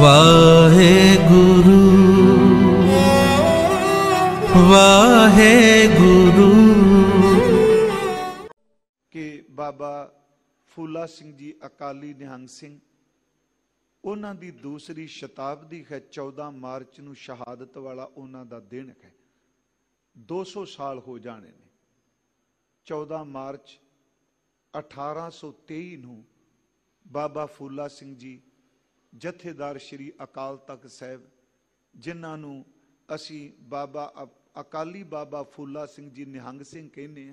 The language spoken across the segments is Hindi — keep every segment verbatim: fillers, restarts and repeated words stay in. वाहे गुरु वाहे गुरु। के बाबा फूला सिंह जी अकाली निहंग सिंह उन्हां दी दूसरी शताब्दी है, चौदह मार्च नूं शहादत वाला उन्हां दा दिन है। दो सौ साल हो जाने ने। चौदह मार्च अठारह सौ तेई नूं बाबा फूला सिंह जी जथेदार श्री अकाल तख्त साहब, जिन्हां नूं असी बाबा अकाली बाबा फूला सिंह जी निहंग सिंह कहने,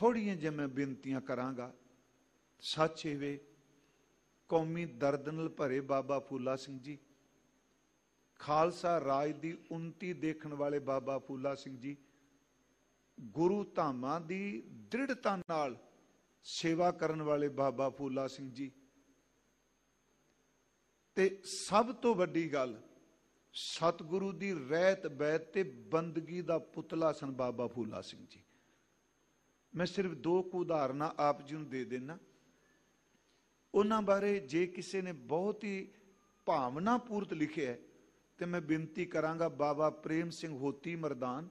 थोड़ियां जिमें बेनतियां करांगा। सच इवे कौमी दर्द नाल भरे बाबा फूला सिंह जी, खालसा राज की उन्नति देखने वाले बाबा फूला सिंह जी, गुरु धामां की दृढ़ता नाल सेवा करने वाले बाबा फूला सिंह जी। ते सब तो वड्डी गल सतगुरु दी रहत बैत ते बंदगी दा पुतला सन बाबा फूला सिंह जी। मैं सिर्फ दो उदाहरण आप जी नूं दे देना। उन्हां बारे जे किसी ने बहुत ही भावनापूर्त लिखे है तो मैं बेनती करांगा, बाबा प्रेम सिंह उत्तीमर्दान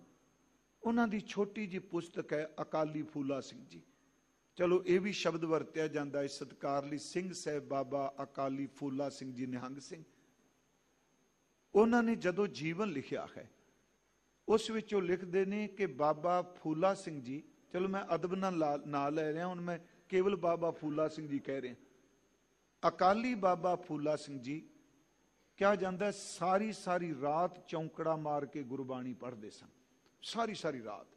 उन्हां दी छोटी जी पुस्तक है अकाली फूला सिंह जी। चलो ये भी शब्द वरत्या जाता है, सत्कारली सिंह साहब बाबा अकाली फूला सिंह जी निहंग सिंह। उन्होंने जदों जीवन लिखा है उस विचों लिखते हैं कि बाबा फूला सिंह जी, चलो मैं अदब नाल ना ले रहा, हुण मैं केवल बाबा फूला सिंह जी कह रहा। अकाली बाबा फूला सिंह जी क्या जाता है, सारी सारी रात चौंकड़ा मार के गुरबाणी पढ़ते सन, सारी सारी रात।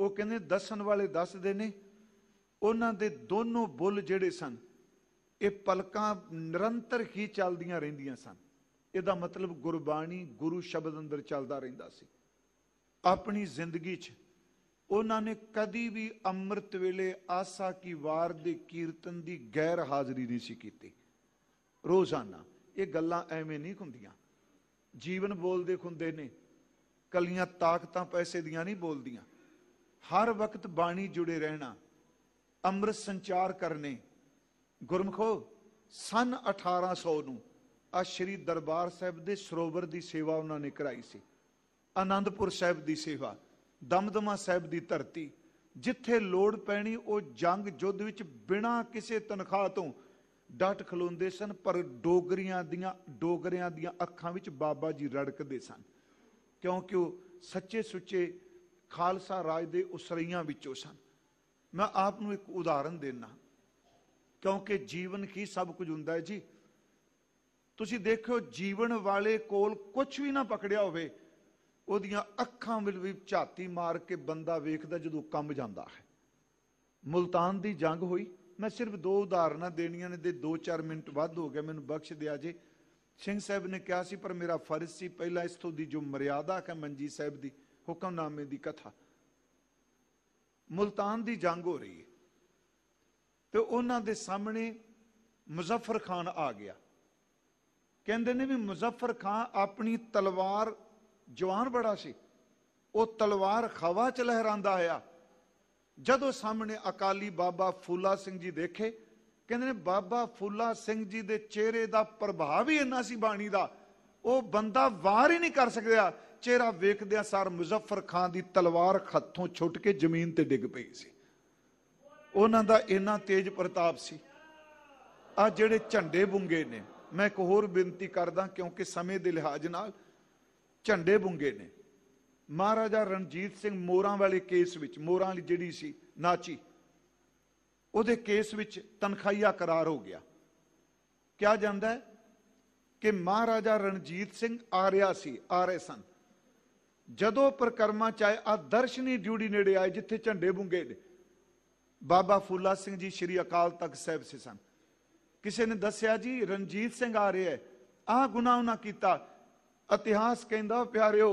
वो कहने दसन वाले दसते ने, उन्हां दे दोनों बुल जिहड़े सन ये पलकां निरंतर ही चलदियां रहिंदियां सन। इहदा मतलब गुरबाणी गुरु शब्द अंदर चलदा रहिंदा सी। अपनी जिंदगी च उन्हां ने कदी भी अमृत वेले आसा की वार दे कीर्तन दी गैर हाज़री नहीं सी कीती। रोज़ाना ये गल्लां एवें नहीं हुंदियां, जीवन बोलदे हुंदे ने, कलियां ताकतां पैसे दियां नहीं बोलदियां। हर वक्त बाणी जुड़े रहना, अमृत संचार करने। गुरमुखो सन अठारह सौ नूं आ श्री दरबार साहब दे सरोवर की सेवा उन्होंने कराई सी, आनंदपुर साहब की सेवा, दमदमा साहब की धरती, जिथे लोड़ पैनी वो जंग युद्ध विच बिना किसी तनख्वाह तो डट खलोंदे सन। पर डोगरियां दियां डोगरियां दियां अखां विच बाबा जी रड़कदे सन, क्योंकि वो सच्चे सुच्चे खालसा राज दे उसरइयां विचों सन। मैं आप नूं एक उदाहरण देना, क्योंकि जीवन ही सब कुछ हुंदा है जी। तुसी देखो जीवन वाले कोल कुछ भी ना पकड़िया होवे, उहदियां अखां विच भी झाती मार के बंदा वेखदा जदों कंब जांदा है। मुलतान की जंग हुई, मैं सिर्फ दो उदाहरण देनियां ने ते दो चार मिनट वध हो गया, मैनूं बख्श दिया जी। सिंह साहब ने कहा सी पर मेरा फर्ज सी पहला इथों की जो मर्यादा है मंजी साहब की हुक्मनामे की कथा। मुल्तान की जंग हो रही है तो उन्हां दे सामने मुजफ्फर खान आ गया। कहंदे ने भी मुजफ्फर खान अपनी तलवार, जवान बड़ा सी, वो तलवार हवा च लहरांदा आया। जदों सामने अकाली बाबा फूला सिंह जी देखे, कहंदे ने बाबा फूला सिंह जी दे चेहरे का प्रभाव ही इन्ना सी बाणी का, वो बंदा वार ही नहीं कर सकदा। चेहरा वेखदिया सार मुजफ्फर खान की तलवार हथों छुट के जमीन ते डिग पई सी। उन्हां दा इन्ना तेज प्रताप सी। आ जिहड़े झंडे बुंगे ने, मैं एक होर बेनती करदा क्योंकि समय के लिहाज नाल, झंडे बुंगे ने। महाराजा रणजीत सिंह मोरां वाले केस विच, मोरां वाली जिहड़ी सी नाची, उहदे केस विच तनखाइया करार हो गया। क्या जांदा है कि महाराजा रणजीत सिंह आरिया सी, आरे सन, जदों परिक्रमा चाहे आदर्शनी ड्यूटी नेड़े आए जिथे झंडे बुंगे ने, बाबा फूला सिंह जी श्री अकाल तख्त साहब से सन। किसी ने दसिया जी रणजीत सिंह आ रहा है, आह गुनाह उन्हां कीता। इतिहास कहंदा प्यारिओ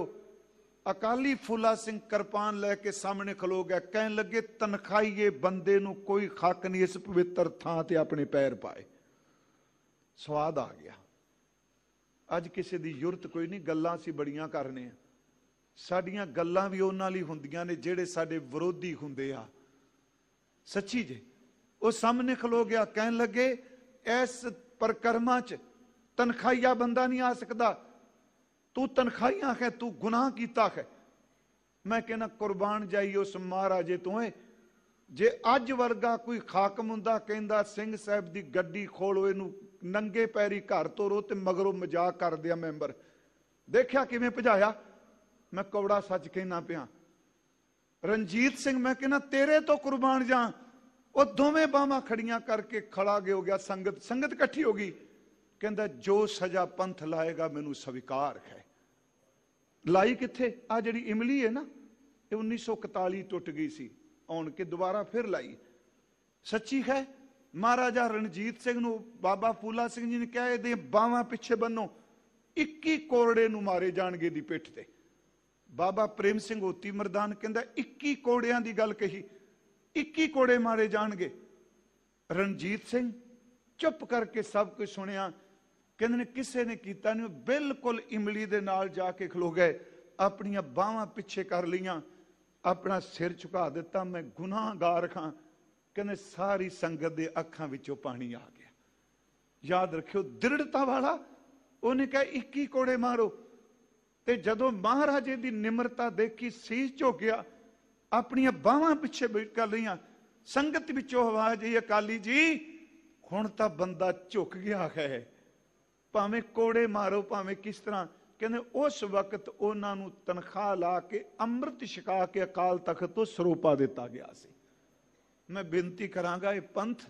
अकाली फूला सिंह कृपान लैके सामने खलो गया, कहण लगे तनखाईए बंदे नूं कोई हक नहीं इस पवित्र थां ते अपने पैर पाए। स्वाद आ गया। अज किसी की जरूरत कोई नहीं, गल्लां असीं बड़ियां करने हैं। साड़ियां गल्लां भी उन्हां लई हुंदियां ने जिहड़े साडे विरोधी हुंदे आ। सच्ची जे, वो सामने खलो गया, कहण लगे इस परिक्रमा च तनखाइया बंदा नहीं आ सकता, तू तनखाइया है, तू गुनाह किया है। मैं कहना कुर्बान जाई उस महाराजे तो है जे अज वर्गा कोई खाकम हुंदा कहंदा सिंह साहब की गड्डी खोलो, इनू नंगे पैरी घर तोरो ते मगरों मजाक कर दिया मैंबर, देखा किवें भजाया। मैं कौड़ा सच कहना पिया रणजीत सिंह, मैं कहना तेरे तो कुर्बान जा। और दोवें बावां खड़ियां करके खड़ा गया हो गया, संगत संगत इकट्ठी हो गई, कहंदा जो सजा पंथ लाएगा मैनू स्वीकार है। लाई किथे? आ जिहड़ी इमली है ना, ये उन्नीस सौ इकताली टुट गई सी, आउण के दोबारा फिर लाई। सच्ची है, महाराजा रणजीत सिंह नू बाबा फूला सिंह जी ने कहा इहदे बावां पिछे बनो, इक्की कोड़े नू मारे जाणगे दी पिठ ते। बाबा प्रेम सिंह उत्तीमर्दान कहंदा इक्की कोड़ियां दी गल कही, इक्की कोड़े मारे जाणगे। रणजीत सिंह चुप करके सब कुछ सुनिया, कहंदे ने किसे ने कीता नहीं, बिल्कुल इमली दे नाल जाके खलो गए, अपनियां बावां पिछे कर लईयां, अपना सिर झुका दिता, मैं गुनाहगार खां। कहने सारी संगत दे अखां विचों पानी आ गया। याद रखियो दृढ़ता वाला, उन्हें कहा इक्की कोड़े मारो। ते जदों महाराजे दी निम्रता देखी सीस झोकिया, अपनियां बाहां पिछे कर लईयां। संगत विचों आवाज आई अकाली जी हुण तां बंदा झुक गया है, भावें कोड़े मारो भावें किस तरह। कहने उस वक्त उन्होंने तनख्वाह ला के अमृत छका के अकाल तख्त तो सरोपा दिता गया सी। मैं बेनती करांगा ये पंथ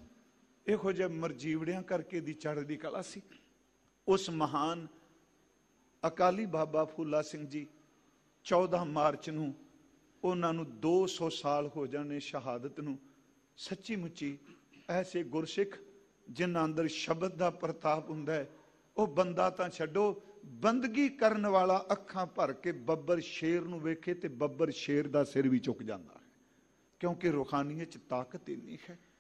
इहो जिहे मरजीवड़ियां करके दी चढ़दी कला सी। उस महान अकाली बाबा फूला सिंह जी चौदह मार्च नूं उन्होंने दो सौ साल हो जाने शहादत नूं। सच्ची मुची ऐसे गुरसिख जिन्हां अंदर शब्द का प्रताप हुंदा है, वह बंदा तां छड्डो बंदगी करन वाला अखां भर के बबर शेर नूं वेखे ते बबर शेर दा सिर भी झुक जांदा है, क्योंकि रूहानियत च ताकत इन्नी है।